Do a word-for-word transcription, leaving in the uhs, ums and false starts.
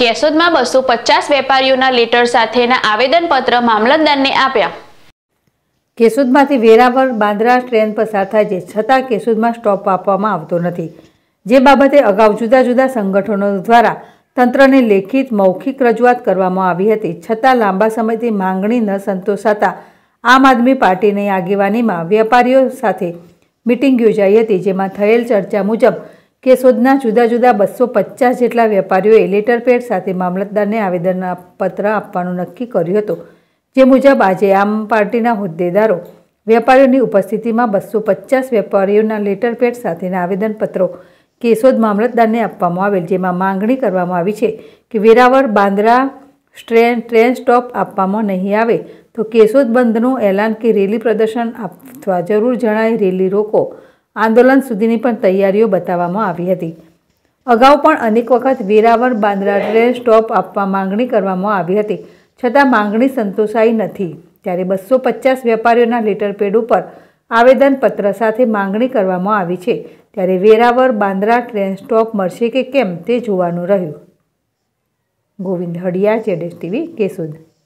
केशोद में बसो पचास वेपारीओना लेटर साथेना आवेदनपत्र मामलतदारने आप्या। केशोदमांथी वेरावળ બાંદ્રા ट्रेन पसार थाय छे छतां केशोदमां स्टॉप आपवामां आवतो नथी, जे बाबते अगाउ जुदा जुदा संगठनों द्वारा तंत्रने लेखित मौखिक रजूआत करवामां आवी हती, छतां लांबा समयथी मांगणी न संतोषाता आम आदमी पार्टीनी आगेवानीमां वेपारीओ साथे मीटिंग योजाई हती, जेमां थयेल चर्चा मुजब केशोदना जुदा जुदा बसो पचास जेटला वेपारीओए लेटर पेड साथे मामलतदारने आवेदनपत्र आपवानुं नक्की कर्युं हतुं, जे मुजब आजे आम पार्टीना होद्देदारो वेपारीओनी उपस्थितिमां बसो पचास वेपारीओना लेटर पेड साथेना आवेदनपत्रो केशोद मामलतदारने आपवामां आवेल, जेमां मांगणी करवामां आवी छे के Veraval Bandra train train stop आपवामां नहीं आवे तो केशोद बंधनुं ऐलान के रेली प्रदर्शन अथवा जरूर जणाय रेली रोको आंदोलन सुधीनी पण तैयारीओ बताववामां आवी हती। अगाउ पण अनेक वखत વેરાવળ બાંદ્રા ट्रेन स्टॉप आपवा मांगणी करवामां आवी हती, छतां मांगणी संतोषाई नथी, त्यारे बसो पचास वेपारीओना लेटर पेड उपर आवेदनपत्र साथे मांगणी करवामां आवी छे, त्यारे વેરાવળ બાંદ્રા ट्रेन स्टॉप मळशे के केम ते जोवानुं રહ્યું। Govind Hadiya, Z S T V, Keshod.